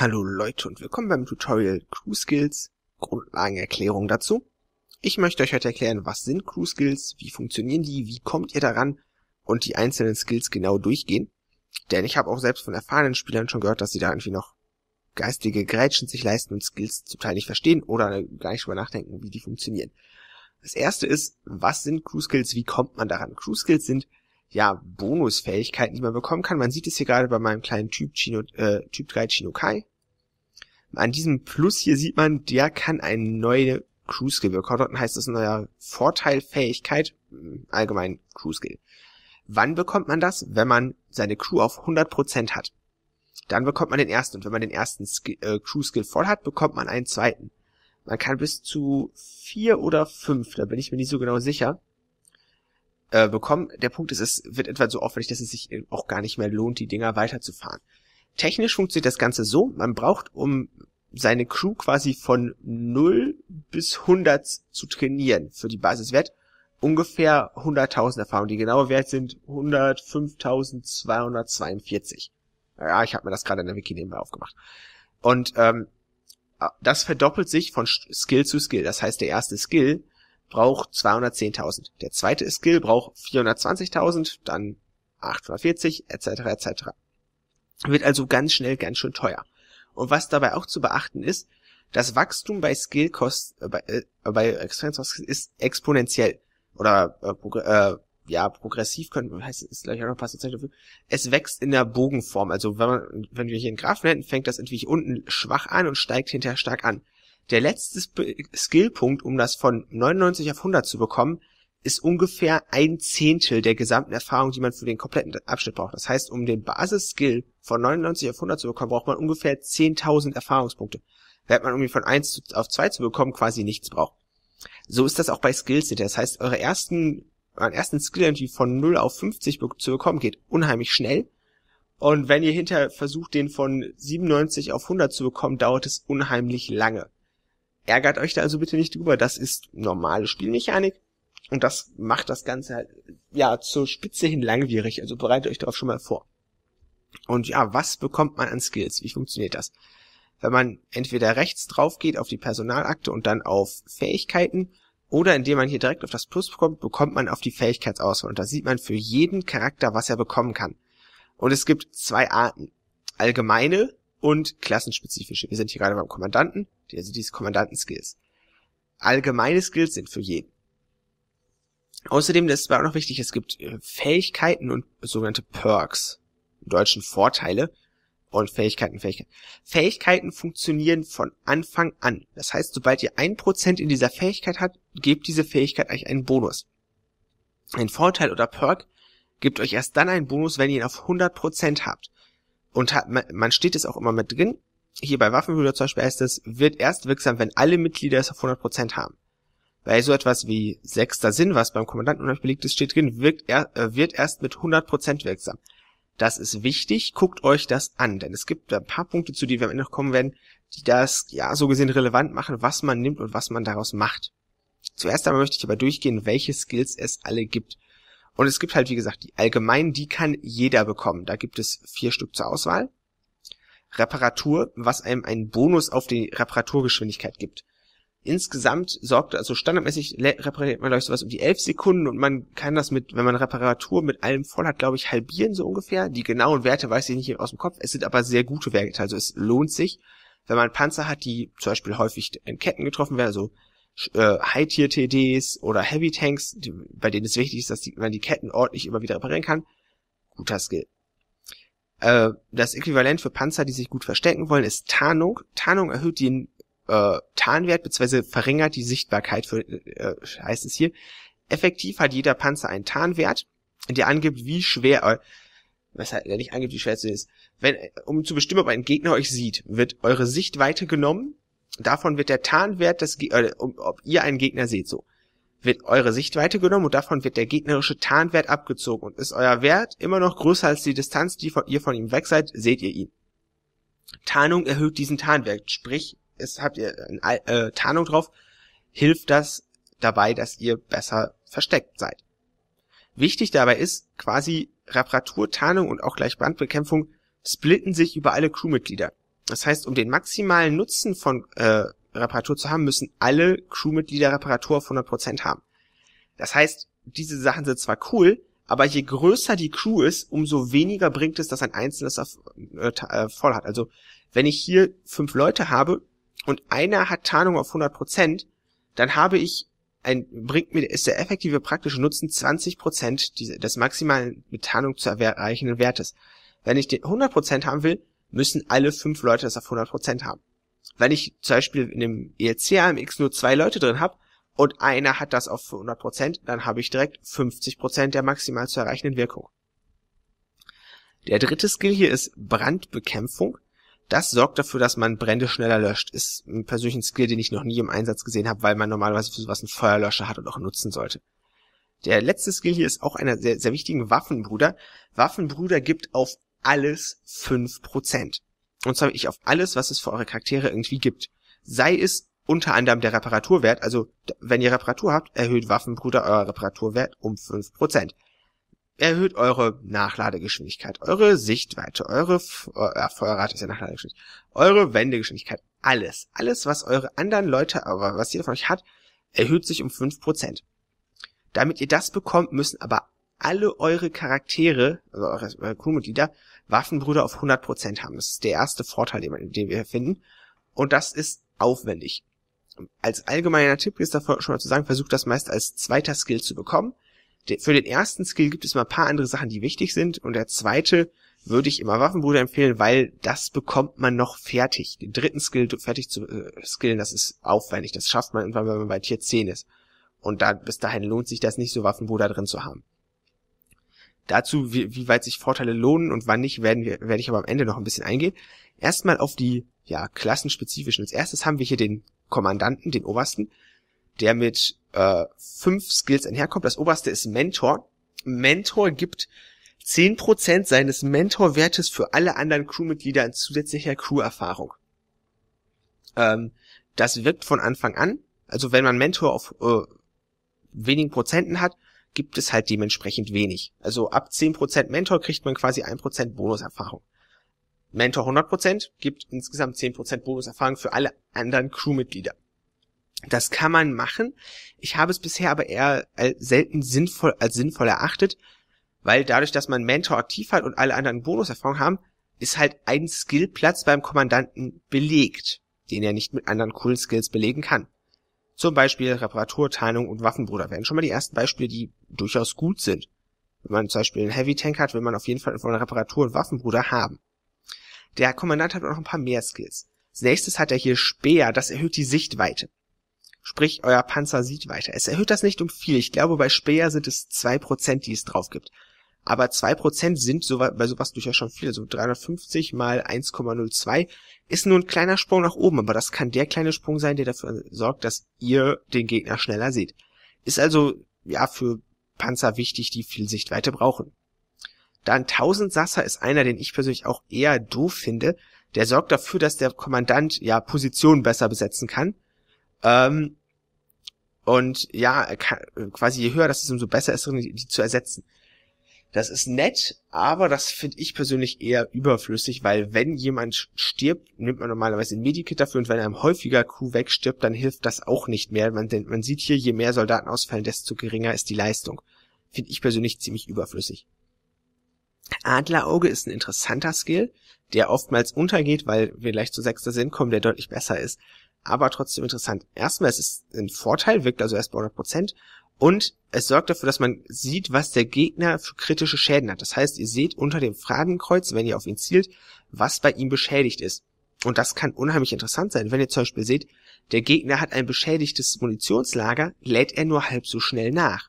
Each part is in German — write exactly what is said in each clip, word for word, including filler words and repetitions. Hallo Leute und willkommen beim Tutorial Crew-Skills, Grundlagenerklärung dazu. Ich möchte euch heute erklären, was sind Crew-Skills, wie funktionieren die, wie kommt ihr daran und die einzelnen Skills genau durchgehen. Denn ich habe auch selbst von erfahrenen Spielern schon gehört, dass sie da irgendwie noch geistige Grätschen sich leisten und Skills zum Teil nicht verstehen oder gar nicht drüber nachdenken, wie die funktionieren. Das erste ist, was sind Crew-Skills, wie kommt man daran? Crew-Skills sind ja Bonusfähigkeiten, die man bekommen kann. Man sieht es hier gerade bei meinem kleinen Typ Chino, äh, Typ drei Chinookai. An diesem Plus hier sieht man, der kann eine neue Crew-Skill bekommen. Dort heißt es ein neuer Vorteil, Fähigkeit, allgemein Crew-Skill. Wann bekommt man das? Wenn man seine Crew auf hundert Prozent hat. Dann bekommt man den ersten. Und wenn man den ersten äh, Crew-Skill voll hat, bekommt man einen zweiten. Man kann bis zu vier oder fünf, da bin ich mir nicht so genau sicher, äh, bekommen. Der Punkt ist, es wird etwa so aufwendig, dass es sich auch gar nicht mehr lohnt, die Dinger weiterzufahren. Technisch funktioniert das Ganze so, man braucht, um seine Crew quasi von null bis hundert zu trainieren für die Basiswert, ungefähr hunderttausend Erfahrung. Die genaue Werte sind hundertfünftausendzweihundertzweiundvierzig. Ja, ich habe mir das gerade in der Wiki nebenbei aufgemacht. Und ähm, das verdoppelt sich von Skill zu Skill. Das heißt, der erste Skill braucht zweihundertzehntausend. Der zweite Skill braucht vierhundertzwanzigtausend, dann achthundertvierzig, et cetera et cetera. Wird also ganz schnell ganz schön teuer. Und was dabei auch zu beachten ist, das Wachstum bei Skillkost, äh, bei, äh, bei Extremkosten ist exponentiell. Oder äh, progr äh, ja, progressiv könnte heißt ist gleich auch noch passend dafür. Es wächst in der Bogenform. Also wenn man, wenn wir hier einen Graphen hätten, fängt das irgendwie unten schwach an und steigt hinterher stark an. Der letzte Skillpunkt, um das von neunundneunzig auf hundert zu bekommen, ist ungefähr ein Zehntel der gesamten Erfahrung, die man für den kompletten Abschnitt braucht. Das heißt, um den Basis-Skill von neunundneunzig auf hundert zu bekommen, braucht man ungefähr zehntausend Erfahrungspunkte. Während man irgendwie von eins auf zwei zu bekommen, quasi nichts braucht. So ist das auch bei Skills. Das heißt, eure ersten, euren ersten Skill irgendwie von null auf fünfzig zu bekommen, geht unheimlich schnell. Und wenn ihr hinterher versucht, den von siebenundneunzig auf hundert zu bekommen, dauert es unheimlich lange. Ärgert euch da also bitte nicht drüber. Das ist normale Spielmechanik. Und das macht das Ganze halt, ja, zur Spitze hin langwierig. Also bereitet euch darauf schon mal vor. Und ja, was bekommt man an Skills? Wie funktioniert das? Wenn man entweder rechts drauf geht auf die Personalakte und dann auf Fähigkeiten oder indem man hier direkt auf das Plus kommt, bekommt man auf die Fähigkeitsauswahl. Und da sieht man für jeden Charakter, was er bekommen kann. Und es gibt zwei Arten. Allgemeine und klassenspezifische. Wir sind hier gerade beim Kommandanten, also diese Kommandanten-Skills. Allgemeine Skills sind für jeden. Außerdem, das war auch noch wichtig, es gibt Fähigkeiten und sogenannte Perks, im Deutschen Vorteile und Fähigkeiten, Fähigkeiten. Fähigkeiten funktionieren von Anfang an. Das heißt, sobald ihr ein Prozent in dieser Fähigkeit habt, gebt diese Fähigkeit euch einen Bonus. Ein Vorteil oder Perk gibt euch erst dann einen Bonus, wenn ihr ihn auf hundert Prozent habt. Und hat, man steht es auch immer mit drin. Hier bei Waffenbrüder zum Beispiel heißt es, wird erst wirksam, wenn alle Mitglieder es auf hundert Prozent haben. Weil so etwas wie sechster Sinn, was beim Kommandanten unheimlich belegt ist, steht drin, wirkt er, äh, wird erst mit hundert Prozent wirksam. Das ist wichtig, guckt euch das an, denn es gibt ein paar Punkte, zu denen wir am Ende noch kommen werden, die das ja so gesehen relevant machen, was man nimmt und was man daraus macht. Zuerst einmal möchte ich aber durchgehen, welche Skills es alle gibt. Und es gibt halt, wie gesagt, die allgemeinen, die kann jeder bekommen. Da gibt es vier Stück zur Auswahl. Reparatur, was einem einen Bonus auf die Reparaturgeschwindigkeit gibt. Insgesamt sorgt, also standardmäßig repariert man, glaube ich, sowas um die elf Sekunden und man kann das mit, wenn man Reparatur mit allem voll hat, glaube ich, halbieren so ungefähr. Die genauen Werte weiß ich nicht aus dem Kopf, es sind aber sehr gute Werte, also es lohnt sich, wenn man Panzer hat, die zum Beispiel häufig in Ketten getroffen werden, also äh, High-Tier-T Ds oder Heavy-Tanks, bei denen es wichtig ist, dass die, man die Ketten ordentlich immer wieder reparieren kann. Guter Skill. Äh, das Äquivalent für Panzer, die sich gut verstecken wollen, ist Tarnung. Tarnung erhöht den Äh, Tarnwert bzw. verringert die Sichtbarkeit, für, äh, heißt es hier. Effektiv hat jeder Panzer einen Tarnwert, der angibt, wie schwer, äh, was halt, der nicht angibt, wie schwer es ist. Wenn, um zu bestimmen, ob ein Gegner euch sieht, wird eure Sichtweite genommen, davon wird der Tarnwert, des, äh, um, ob ihr einen Gegner seht, so, wird eure Sichtweite genommen und davon wird der gegnerische Tarnwert abgezogen und ist euer Wert immer noch größer als die Distanz, die von, ihr von ihm weg seid, seht ihr ihn. Tarnung erhöht diesen Tarnwert, sprich, Ist, habt ihr eine äh, Tarnung drauf, hilft das dabei, dass ihr besser versteckt seid. Wichtig dabei ist, quasi Reparatur, Tarnung und auch gleich Brandbekämpfung splitten sich über alle Crewmitglieder. Das heißt, um den maximalen Nutzen von äh, Reparatur zu haben, müssen alle Crewmitglieder Reparatur auf hundert Prozent haben. Das heißt, diese Sachen sind zwar cool, aber je größer die Crew ist, umso weniger bringt es, dass ein Einzelnes auf, äh, voll hat. Also wenn ich hier fünf Leute habe und einer hat Tarnung auf hundert Prozent, dann habe ich ein, bringt mir, ist der effektive praktische Nutzen zwanzig Prozent diese, des maximalen mit Tarnung zu erreichenden Wertes. Wenn ich den hundert Prozent haben will, müssen alle fünf Leute das auf hundert Prozent haben. Wenn ich zum Beispiel in dem E L C A M X nur zwei Leute drin habe und einer hat das auf hundert Prozent, dann habe ich direkt fünfzig Prozent der maximal zu erreichenden Wirkung. Der dritte Skill hier ist Brandbekämpfung. Das sorgt dafür, dass man Brände schneller löscht. Ist ein persönlicher Skill, den ich noch nie im Einsatz gesehen habe, weil man normalerweise für sowas einen Feuerlöscher hat und auch nutzen sollte. Der letzte Skill hier ist auch einer sehr, sehr wichtigen Waffenbruder. Waffenbruder gibt auf alles fünf Prozent. Und zwar ich auf alles, was es für eure Charaktere irgendwie gibt. Sei es unter anderem der Reparaturwert, also wenn ihr Reparatur habt, erhöht Waffenbruder euer Reparaturwert um fünf Prozent. Erhöht eure Nachladegeschwindigkeit, eure Sichtweite, eure F äh, Feuerrate ist ja Nachladegeschwindigkeit, eure Wendegeschwindigkeit, alles. Alles, was eure anderen Leute, aber was jeder von euch hat, erhöht sich um fünf Prozent. Damit ihr das bekommt, müssen aber alle eure Charaktere, also eure, eure Crewmitglieder, Waffenbrüder auf hundert Prozent haben. Das ist der erste Vorteil, den, den wir finden. Und das ist aufwendig. Als allgemeiner Tipp ist davor schon mal zu sagen, versucht das meist als zweiter Skill zu bekommen. De, für den ersten Skill gibt es mal ein paar andere Sachen, die wichtig sind. Und der zweite würde ich immer Waffenbrüder empfehlen, weil das bekommt man noch fertig. Den dritten Skill fertig zu äh, skillen, das ist aufwendig. Das schafft man irgendwann, wenn man bei Tier zehn ist. Und da, bis dahin lohnt sich das nicht, so Waffenbruder drin zu haben. Dazu, wie, wie weit sich Vorteile lohnen und wann nicht, werden wir, werde ich aber am Ende noch ein bisschen eingehen. Erstmal auf die, ja, klassenspezifischen. Als erstes haben wir hier den Kommandanten, den Obersten, der mit äh, fünf Skills einherkommt. Das Oberste ist Mentor. Mentor gibt zehn Prozent seines Mentorwertes für alle anderen Crewmitglieder in zusätzlicher Crew-Erfahrung. Ähm, das wirkt von Anfang an. Also wenn man Mentor auf äh, wenigen Prozenten hat, gibt es halt dementsprechend wenig. Also ab zehn Prozent Mentor kriegt man quasi ein Prozent Bonuserfahrung. Mentor hundert Prozent gibt insgesamt zehn Prozent Bonuserfahrung für alle anderen Crewmitglieder. Das kann man machen. Ich habe es bisher aber eher selten sinnvoll als sinnvoll erachtet, weil dadurch, dass man Mentor aktiv hat und alle anderen Bonuserfahrung haben, ist halt ein Skillplatz beim Kommandanten belegt, den er nicht mit anderen coolen Skills belegen kann. Zum Beispiel Reparatur, Tarnung und Waffenbruder wären schon mal die ersten Beispiele, die durchaus gut sind. Wenn man zum Beispiel einen Heavy Tank hat, will man auf jeden Fall von Reparatur und Waffenbruder haben. Der Kommandant hat auch noch ein paar mehr Skills. Als nächstes hat er hier Speer, das erhöht die Sichtweite. Sprich, euer Panzer sieht weiter. Es erhöht das nicht um viel. Ich glaube, bei Speer sind es zwei Prozent, die es drauf gibt. Aber zwei Prozent sind so, bei sowas durchaus schon viel. Also dreihundertfünfzig mal eins Komma null zwei ist nur ein kleiner Sprung nach oben, aber das kann der kleine Sprung sein, der dafür sorgt, dass ihr den Gegner schneller seht. Ist also, ja, für Panzer wichtig, die viel Sichtweite brauchen. Dann tausend Sasser ist einer, den ich persönlich auch eher doof finde. Der sorgt dafür, dass der Kommandant, ja, Positionen besser besetzen kann. Ähm, und, ja, kann, quasi je höher das ist, umso besser ist drin, die, die zu ersetzen. Das ist nett, aber das finde ich persönlich eher überflüssig, weil wenn jemand stirbt, nimmt man normalerweise ein Medikit dafür und wenn einem häufiger Crew wegstirbt, dann hilft das auch nicht mehr. Man, man sieht hier, je mehr Soldaten ausfallen, desto geringer ist die Leistung. Finde ich persönlich ziemlich überflüssig. Adlerauge ist ein interessanter Skill, der oftmals untergeht, weil wir gleich zu sechster Sinn kommen, der deutlich besser ist. Aber trotzdem interessant. Erstmal, es ist ein Vorteil, wirkt also erst bei hundert Prozent. Und es sorgt dafür, dass man sieht, was der Gegner für kritische Schäden hat. Das heißt, ihr seht unter dem Fadenkreuz, wenn ihr auf ihn zielt, was bei ihm beschädigt ist. Und das kann unheimlich interessant sein. Wenn ihr zum Beispiel seht, der Gegner hat ein beschädigtes Munitionslager, lädt er nur halb so schnell nach.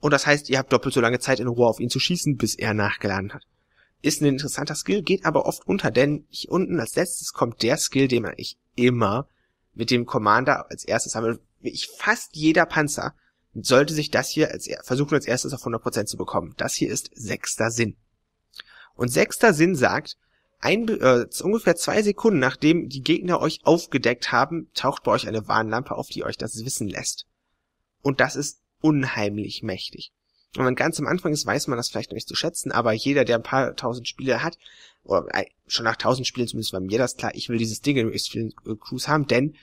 Und das heißt, ihr habt doppelt so lange Zeit in Ruhe auf ihn zu schießen, bis er nachgeladen hat. Ist ein interessanter Skill, geht aber oft unter, denn hier unten als letztes kommt der Skill, den man ich immer mit dem Commander als erstes habe. Ich fast jeder Panzer sollte sich das hier als versuchen als erstes auf hundert Prozent zu bekommen. Das hier ist sechster Sinn. Und sechster Sinn sagt, ein, äh, ungefähr zwei Sekunden nachdem die Gegner euch aufgedeckt haben, taucht bei euch eine Warnlampe auf, die euch das wissen lässt. Und das ist unheimlich mächtig. Wenn man ganz am Anfang ist, weiß man das vielleicht noch nicht zu schätzen, aber jeder, der ein paar tausend Spiele hat, oder schon nach tausend Spielen zumindest war mir das klar, ich will dieses Ding in möglichst vielen Crews haben, denn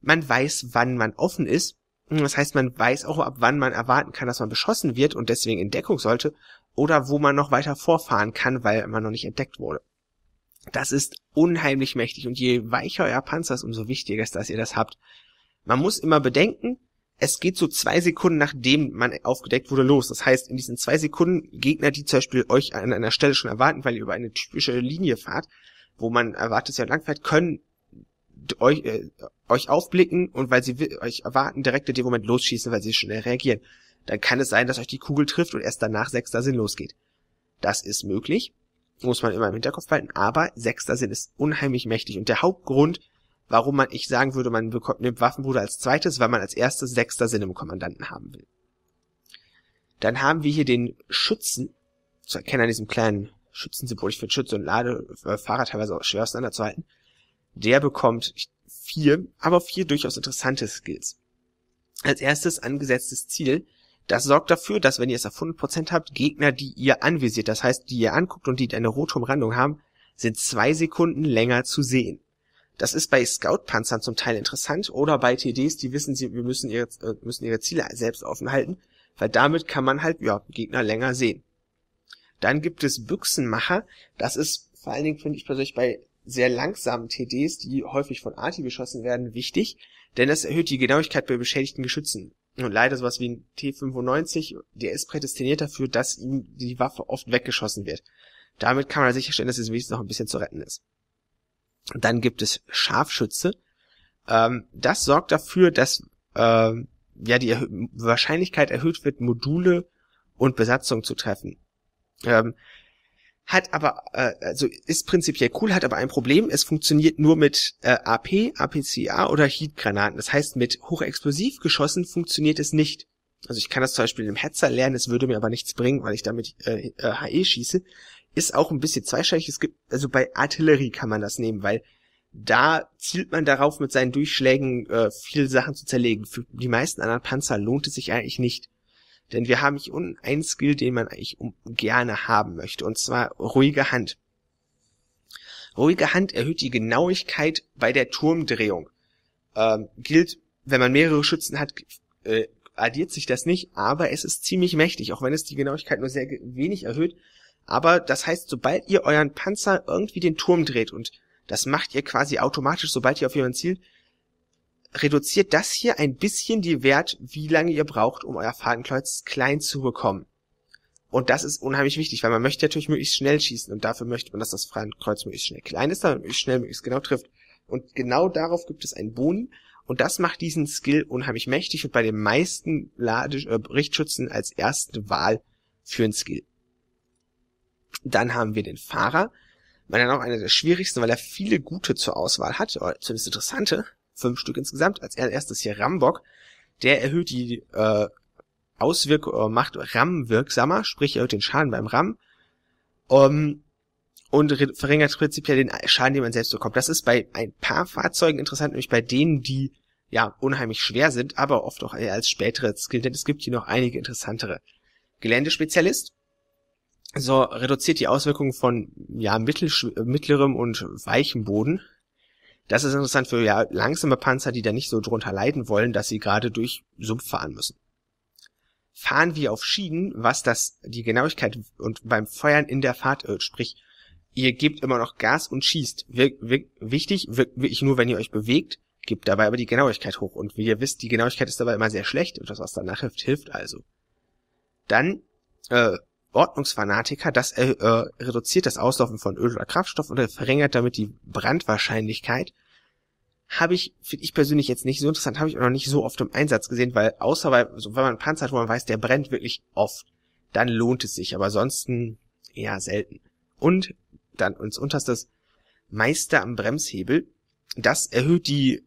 man weiß, wann man offen ist. Das heißt, man weiß auch, ab wann man erwarten kann, dass man beschossen wird und deswegen in Deckung sollte oder wo man noch weiter vorfahren kann, weil man noch nicht entdeckt wurde. Das ist unheimlich mächtig und je weicher euer Panzer ist, umso wichtiger ist, dass ihr das habt. Man muss immer bedenken, es geht so zwei Sekunden, nachdem man aufgedeckt wurde, los. Das heißt, in diesen zwei Sekunden Gegner, die zum Beispiel euch an einer Stelle schon erwarten, weil ihr über eine typische Linie fahrt, wo man erwartet, dass ihr langfährt, können euch, äh, euch aufblicken und weil sie euch erwarten, direkt in dem Moment losschießen, weil sie schnell reagieren. Dann kann es sein, dass euch die Kugel trifft und erst danach sechster Sinn losgeht. Das ist möglich, muss man immer im Hinterkopf behalten, aber sechster Sinn ist unheimlich mächtig und der Hauptgrund, warum man, ich sagen würde, man bekommt, nimmt Waffenbruder als zweites, weil man als erstes sechster Sinn im Kommandanten haben will. Dann haben wir hier den Schützen, zu erkennen an diesem kleinen Schützensymbol, ich finde Schütze und Ladefahrer teilweise auch schwer auseinanderzuhalten, der bekommt vier, aber vier durchaus interessante Skills. Als erstes angesetztes Ziel, das sorgt dafür, dass wenn ihr es auf hundert Prozent habt, Gegner, die ihr anvisiert, das heißt, die ihr anguckt und die eine rote Umrandung haben, sind zwei Sekunden länger zu sehen. Das ist bei Scout-Panzern zum Teil interessant oder bei T Ds, die wissen, sie wir müssen ihre, müssen ihre Ziele selbst offen halten, weil damit kann man halt ja Gegner länger sehen. Dann gibt es Büchsenmacher, das ist vor allen Dingen, finde ich persönlich, bei sehr langsamen T Ds, die häufig von Arti geschossen werden, wichtig, denn das erhöht die Genauigkeit bei beschädigten Geschützen. Und leider sowas wie ein T fünfundneunzig, der ist prädestiniert dafür, dass ihm die Waffe oft weggeschossen wird. Damit kann man sicherstellen, dass es wenigstens noch ein bisschen zu retten ist. Und dann gibt es Scharfschütze. Ähm, das sorgt dafür, dass ähm, ja die Erhö- Wahrscheinlichkeit erhöht wird, Module und Besatzung zu treffen. Ähm, Hat aber, äh, also ist prinzipiell cool, hat aber ein Problem, es funktioniert nur mit äh, A P, A P C A oder Heat-Granaten. Das heißt, mit hochexplosiv geschossen funktioniert es nicht. Also ich kann das zum Beispiel im Hetzer lernen, es würde mir aber nichts bringen, weil ich damit äh, äh, H E schieße. Ist auch ein bisschen zweischneidig, es gibt, also bei Artillerie kann man das nehmen, weil da zielt man darauf, mit seinen Durchschlägen äh, viele Sachen zu zerlegen. Für die meisten anderen Panzer lohnt es sich eigentlich nicht. Denn wir haben hier unten einen Skill, den man eigentlich gerne haben möchte, und zwar ruhige Hand. Ruhige Hand erhöht die Genauigkeit bei der Turmdrehung. Ähm, gilt, wenn man mehrere Schützen hat, äh, addiert sich das nicht, aber es ist ziemlich mächtig, auch wenn es die Genauigkeit nur sehr wenig erhöht. Aber das heißt, sobald ihr euren Panzer irgendwie den Turm dreht, und das macht ihr quasi automatisch, sobald ihr auf jemanden zielt, reduziert das hier ein bisschen die Wert, wie lange ihr braucht, um euer Fadenkreuz klein zu bekommen. Und das ist unheimlich wichtig, weil man möchte natürlich möglichst schnell schießen und dafür möchte man, dass das Fadenkreuz möglichst schnell klein ist, damit man möglichst schnell möglichst genau trifft. Und genau darauf gibt es einen Boni und das macht diesen Skill unheimlich mächtig und bei den meisten Lade- äh, Richtschützen als erste Wahl für einen Skill. Dann haben wir den Fahrer, weil er auch einer der schwierigsten, weil er viele gute zur Auswahl hat, oder zumindest interessante. Fünf Stück insgesamt. Als erstes hier Rambock. Der erhöht die äh, Auswirkung, äh, macht Ram wirksamer, sprich erhöht den Schaden beim Ram um, und verringert prinzipiell den Schaden, den man selbst bekommt. Das ist bei ein paar Fahrzeugen interessant, nämlich bei denen, die ja unheimlich schwer sind, aber oft auch eher als spätere Skill, denn es gibt hier noch einige interessantere. Geländespezialist. So reduziert die Auswirkungen von ja mittelschw- mittlerem und weichem Boden. Das ist interessant für ja langsame Panzer, die da nicht so drunter leiden wollen, dass sie gerade durch Sumpf fahren müssen. Fahren wir auf Schienen, was das die Genauigkeit und beim Feuern in der Fahrt erhöht, sprich, ihr gebt immer noch Gas und schießt. Wir, wir, wichtig, wirklich nur, wenn ihr euch bewegt, gebt dabei aber die Genauigkeit hoch. Und wie ihr wisst, die Genauigkeit ist dabei immer sehr schlecht und das, was danach hilft, hilft also. Dann äh, Ordnungsfanatiker, das äh, äh, reduziert das Auslaufen von Öl oder Kraftstoff und verringert damit die Brandwahrscheinlichkeit. Habe ich, finde ich persönlich jetzt nicht so interessant, habe ich auch noch nicht so oft im Einsatz gesehen, weil außer bei, also wenn man einen Panzer hat, wo man weiß, der brennt wirklich oft, dann lohnt es sich, aber ansonsten eher selten. Und dann uns unterstes Meister am Bremshebel, das erhöht die,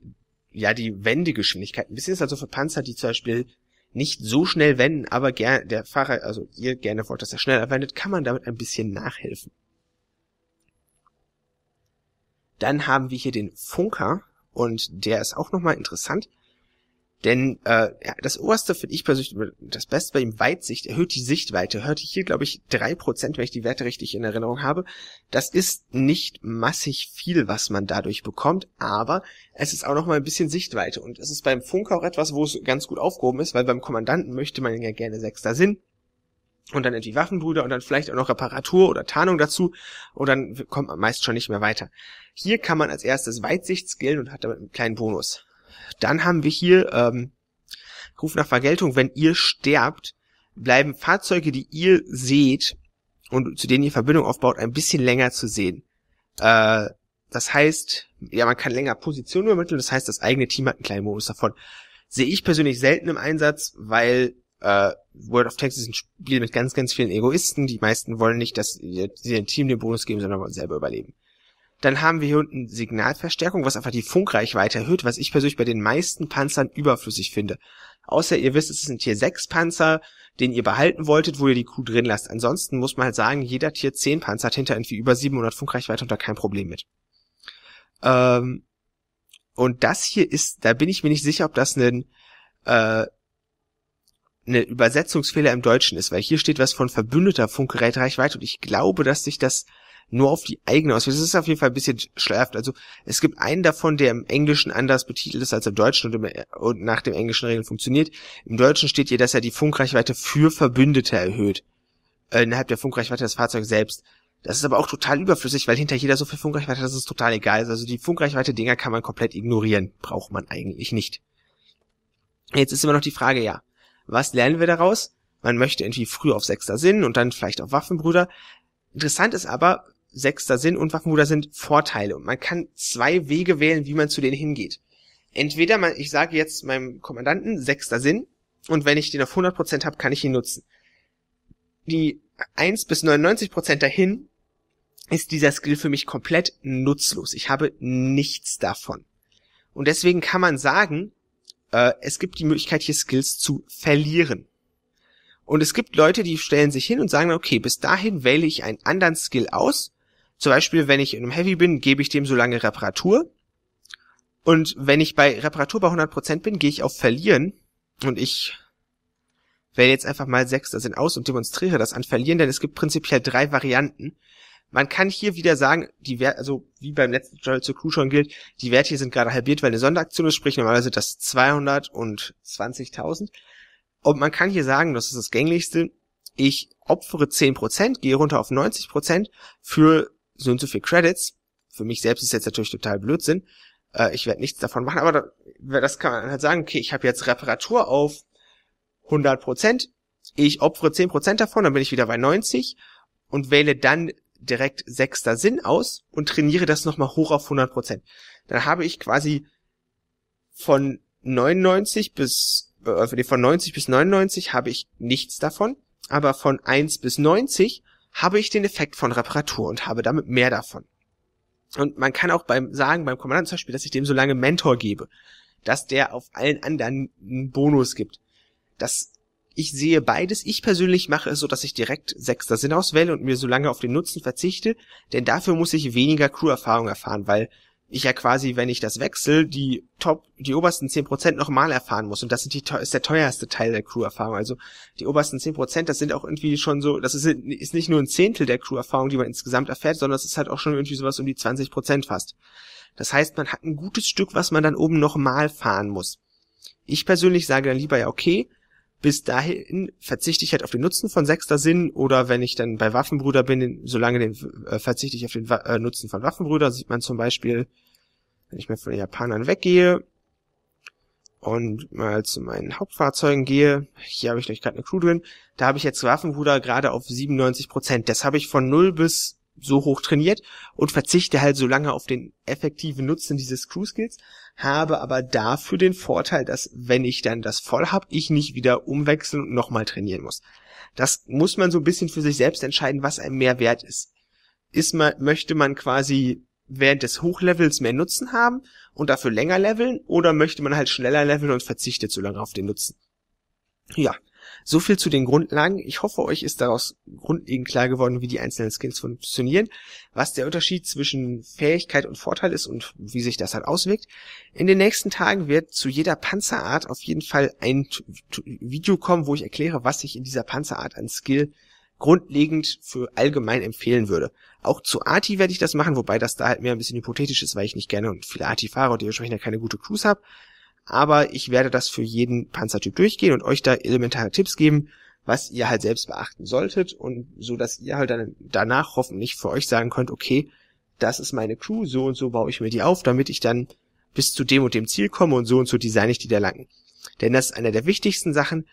ja, die Wendegeschwindigkeit. Ein bisschen ist also für Panzer, die zum Beispiel nicht so schnell wenden, aber gern, der Fahrer, also ihr gerne wollt, dass er schneller wendet, kann man damit ein bisschen nachhelfen. Dann haben wir hier den Funker und der ist auch nochmal interessant. Denn äh, das Oberste finde ich persönlich, das Beste bei ihm, Weitsicht, erhöht die Sichtweite. Hört hier, glaube ich, drei Prozent, wenn ich die Werte richtig in Erinnerung habe. Das ist nicht massig viel, was man dadurch bekommt, aber es ist auch nochmal ein bisschen Sichtweite. Und es ist beim Funker auch etwas, wo es ganz gut aufgehoben ist, weil beim Kommandanten möchte man ja gerne Sechster Sinn. Und dann irgendwie Waffenbrüder und dann vielleicht auch noch Reparatur oder Tarnung dazu. Und dann kommt man meist schon nicht mehr weiter. Hier kann man als erstes Weitsicht skillen und hat damit einen kleinen Bonus. Dann haben wir hier ähm, Ruf nach Vergeltung. Wenn ihr sterbt, bleiben Fahrzeuge, die ihr seht und zu denen ihr Verbindung aufbaut, ein bisschen länger zu sehen. Äh, das heißt, ja, man kann länger Positionen übermitteln. Das heißt, das eigene Team hat einen kleinen Bonus davon. Sehe ich persönlich selten im Einsatz, weil äh, World of Tanks ist ein Spiel mit ganz, ganz vielen Egoisten. Die meisten wollen nicht, dass sie dem Team den Bonus geben, sondern wollen selber überleben. Dann haben wir hier unten Signalverstärkung, was einfach die Funkreichweite erhöht, was ich persönlich bei den meisten Panzern überflüssig finde. Außer ihr wisst, es sind Tier sechs Panzer, den ihr behalten wolltet, wo ihr die Crew drin lasst. Ansonsten muss man halt sagen, jeder Tier zehn Panzer hat hinter irgendwie über siebenhundert Funkreichweite und da kein Problem mit. Ähm, und das hier ist, da bin ich mir nicht sicher, ob das ein, äh, eine Übersetzungsfehler im Deutschen ist, weil hier steht was von verbündeter Funkgerätreichweite und ich glaube, dass sich das nur auf die eigene aus. Das ist auf jeden Fall ein bisschen schleift. Also es gibt einen davon, der im Englischen anders betitelt ist als im Deutschen und, im, und nach dem englischen Regeln funktioniert. Im Deutschen steht hier, dass er die Funkreichweite für Verbündete erhöht. Äh, innerhalb der Funkreichweite des Fahrzeugs selbst. Das ist aber auch total überflüssig, weil hinter jeder so viel Funkreichweite, dass es total egal ist. Also die Funkreichweite-Dinger kann man komplett ignorieren. Braucht man eigentlich nicht. Jetzt ist immer noch die Frage, ja, was lernen wir daraus? Man möchte irgendwie früh auf Sechster Sinn und dann vielleicht auf Waffenbrüder. Interessant ist aber, Sechster Sinn und Waffenbrüder sind Vorteile. Und man kann zwei Wege wählen, wie man zu denen hingeht. Entweder, man, ich sage jetzt meinem Kommandanten Sechster Sinn und wenn ich den auf hundert Prozent habe, kann ich ihn nutzen. Die eins bis neunundneunzig Prozent dahin ist dieser Skill für mich komplett nutzlos. Ich habe nichts davon. Und deswegen kann man sagen, äh, es gibt die Möglichkeit, hier Skills zu verlieren. Und es gibt Leute, die stellen sich hin und sagen, okay, bis dahin wähle ich einen anderen Skill aus. Zum Beispiel, wenn ich in einem Heavy bin, gebe ich dem so lange Reparatur. Und wenn ich bei Reparatur bei hundert Prozent bin, gehe ich auf Verlieren. Und ich wähle jetzt einfach mal Sechster Sinn aus und demonstriere das an Verlieren, denn es gibt prinzipiell drei Varianten. Man kann hier wieder sagen, die Werte, also wie beim letzten Tutorial zur Crew schon gilt, die Werte hier sind gerade halbiert, weil eine Sonderaktion ist, sprich normalerweise das zweihundertzwanzigtausend. Und man kann hier sagen, das ist das Gänglichste, ich opfere zehn Prozent, gehe runter auf neunzig Prozent für so und so viel Credits. Für mich selbst ist jetzt natürlich total Blödsinn. Äh, ich werde nichts davon machen, aber da, das kann man halt sagen, okay, ich habe jetzt Reparatur auf hundert Prozent, ich opfere zehn Prozent davon, dann bin ich wieder bei neunzig und wähle dann direkt Sechster Sinn aus und trainiere das nochmal hoch auf hundert Prozent. Dann habe ich quasi von neunundneunzig bis von neunzig bis neunundneunzig habe ich nichts davon, aber von eins bis neunzig habe ich den Effekt von Reparatur und habe damit mehr davon. Und man kann auch beim sagen, beim Kommandanten zum Beispiel, dass ich dem so lange Mentor gebe, dass der auf allen anderen einen Bonus gibt. Das, ich sehe beides. Ich persönlich mache es so, dass ich direkt Sechster Sinn auswähle und mir so lange auf den Nutzen verzichte, denn dafür muss ich weniger Crew-Erfahrung erfahren, weil ich ja quasi, wenn ich das wechsle, die Top, die obersten zehn Prozent nochmal erfahren muss. Und das sind die, ist der teuerste Teil der Crew-Erfahrung. Also die obersten zehn Prozent, das sind auch irgendwie schon so, das ist, ist nicht nur ein Zehntel der Crew-Erfahrung, die man insgesamt erfährt, sondern es ist halt auch schon irgendwie sowas um die zwanzig Prozent fast. Das heißt, man hat ein gutes Stück, was man dann oben nochmal fahren muss. Ich persönlich sage dann lieber, ja okay, bis dahin verzichte ich halt auf den Nutzen von Sechster Sinn oder wenn ich dann bei Waffenbrüder bin, solange den äh, verzichte ich auf den äh, Nutzen von Waffenbrüder, sieht man zum Beispiel, wenn ich mal von den Japanern weggehe und mal zu meinen Hauptfahrzeugen gehe, hier habe ich gleich gerade eine Crew drin, da habe ich jetzt Waffenbrüder gerade auf siebenundneunzig Prozent. Das habe ich von null bis so hoch trainiert und verzichte halt so lange auf den effektiven Nutzen dieses Crew-Skills, habe aber dafür den Vorteil, dass, wenn ich dann das voll habe, ich nicht wieder umwechseln und nochmal trainieren muss. Das muss man so ein bisschen für sich selbst entscheiden, was einem mehr wert ist. Ist man, möchte man quasi während des Hochlevels mehr Nutzen haben und dafür länger leveln oder möchte man halt schneller leveln und verzichtet so lange auf den Nutzen? Ja, So viel zu den Grundlagen. Ich hoffe, euch ist daraus grundlegend klar geworden, wie die einzelnen Skins funktionieren, was der Unterschied zwischen Fähigkeit und Vorteil ist und wie sich das halt auswirkt. In den nächsten Tagen wird zu jeder Panzerart auf jeden Fall ein Video kommen, wo ich erkläre, was ich in dieser Panzerart an Skill grundlegend für allgemein empfehlen würde. Auch zu Arti werde ich das machen, wobei das da halt mehr ein bisschen hypothetisch ist, weil ich nicht gerne und viele Arti fahre und dementsprechend keine gute Crews habe. Aber ich werde das für jeden Panzertyp durchgehen und euch da elementare Tipps geben, was ihr halt selbst beachten solltet, und so, dass ihr halt dann danach hoffentlich für euch sagen könnt, okay, das ist meine Crew, so und so baue ich mir die auf, damit ich dann bis zu dem und dem Ziel komme und so und so designe ich die da lang. Denn das ist einer der wichtigsten Sachen.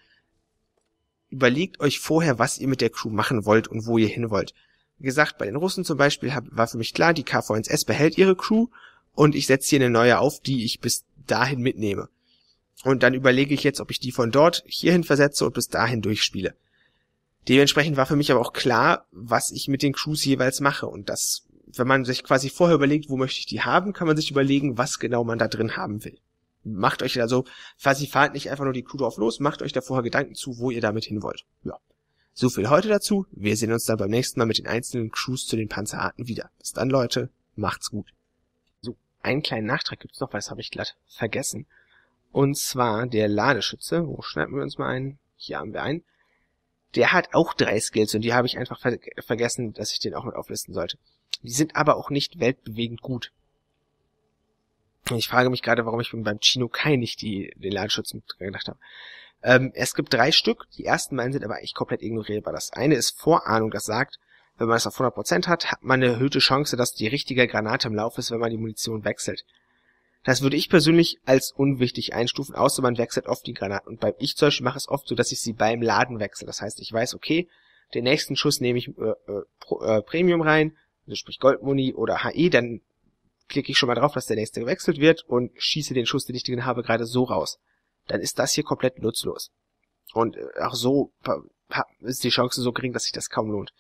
Überlegt euch vorher, was ihr mit der Crew machen wollt und wo ihr hin wollt. Wie gesagt, bei den Russen zum Beispiel war für mich klar, die K V eins S behält ihre Crew und ich setze hier eine neue auf, die ich bis dahin mitnehme. Und dann überlege ich jetzt, ob ich die von dort hierhin versetze und bis dahin durchspiele. Dementsprechend war für mich aber auch klar, was ich mit den Crews jeweils mache. Und das, wenn man sich quasi vorher überlegt, wo möchte ich die haben, kann man sich überlegen, was genau man da drin haben will. Macht euch also, quasi fahrt nicht einfach nur die Crew drauf los, macht euch da vorher Gedanken zu, wo ihr damit hin wollt. Ja. So viel heute dazu. Wir sehen uns dann beim nächsten Mal mit den einzelnen Crews zu den Panzerarten wieder. Bis dann, Leute. Macht's gut. So, einen kleinen Nachtrag gibt's noch, weil das habe ich glatt vergessen. Und zwar der Ladeschütze. Wo schnappen wir uns mal einen? Hier haben wir einen. Der hat auch drei Skills und die habe ich einfach ver vergessen, dass ich den auch mit auflisten sollte. Die sind aber auch nicht weltbewegend gut. Ich frage mich gerade, warum ich beim Chinookai nicht die, den Ladeschutz mitgedacht habe. Ähm, es gibt drei Stück. Die ersten beiden sind aber eigentlich komplett ignorierbar. Das eine ist Vorahnung, das sagt, wenn man es auf hundert Prozent hat, hat man eine erhöhte Chance, dass die richtige Granate im Lauf ist, wenn man die Munition wechselt. Das würde ich persönlich als unwichtig einstufen, außer man wechselt oft die Granaten. Und beim ich zum Beispiel mache es oft so, dass ich sie beim Laden wechsle. Das heißt, ich weiß, okay, den nächsten Schuss nehme ich äh, äh, Pro, äh, Premium rein, also sprich Goldmuni oder H E, dann klicke ich schon mal drauf, dass der nächste gewechselt wird und schieße den Schuss, den ich drin habe, gerade so raus. Dann ist das hier komplett nutzlos. Und auch so ist die Chance so gering, dass sich das kaum lohnt.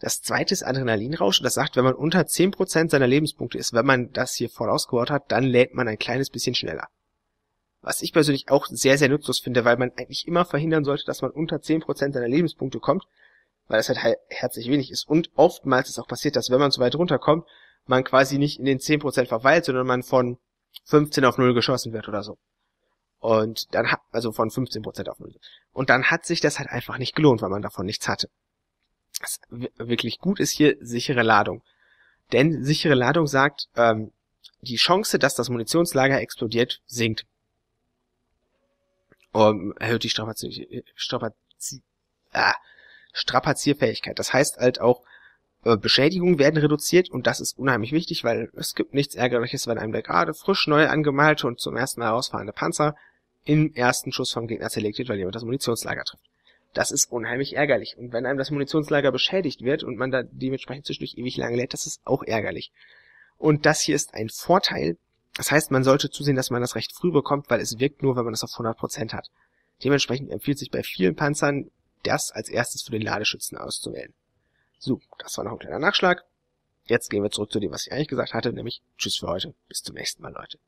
Das zweite ist Adrenalinrausch. Das sagt, wenn man unter zehn Prozent seiner Lebenspunkte ist, wenn man das hier voll ausgebaut hat, dann lädt man ein kleines bisschen schneller. Was ich persönlich auch sehr, sehr nutzlos finde, weil man eigentlich immer verhindern sollte, dass man unter zehn Prozent seiner Lebenspunkte kommt, weil das halt herzlich wenig ist. Und oftmals ist auch passiert, dass wenn man so weit runterkommt, man quasi nicht in den zehn Prozent verweilt, sondern man von fünfzehn auf null geschossen wird oder so. Und dann hat, also von fünfzehn Prozent auf null. Und dann hat sich das halt einfach nicht gelohnt, weil man davon nichts hatte. Was wirklich gut ist hier, sichere Ladung. Denn sichere Ladung sagt, ähm, die Chance, dass das Munitionslager explodiert, sinkt. Um, erhöht die Strapazier, Strapazier, ah, Strapazierfähigkeit. Das heißt halt auch, Beschädigungen werden reduziert und das ist unheimlich wichtig, weil es gibt nichts Ärgerliches, wenn einem der gerade frisch neu angemalte und zum ersten Mal rausfahrende Panzer im ersten Schuss vom Gegner zerlegt wird, weil jemand das Munitionslager trifft. Das ist unheimlich ärgerlich und wenn einem das Munitionslager beschädigt wird und man da dementsprechend zwischendurch ewig lange lädt, das ist auch ärgerlich. Und das hier ist ein Vorteil, das heißt, man sollte zusehen, dass man das recht früh bekommt, weil es wirkt nur, wenn man das auf hundert Prozent hat. Dementsprechend empfiehlt sich bei vielen Panzern, das als erstes für den Ladeschützen auszuwählen. So, das war noch ein kleiner Nachschlag. Jetzt gehen wir zurück zu dem, was ich eigentlich gesagt hatte, nämlich tschüss für heute. Bis zum nächsten Mal, Leute.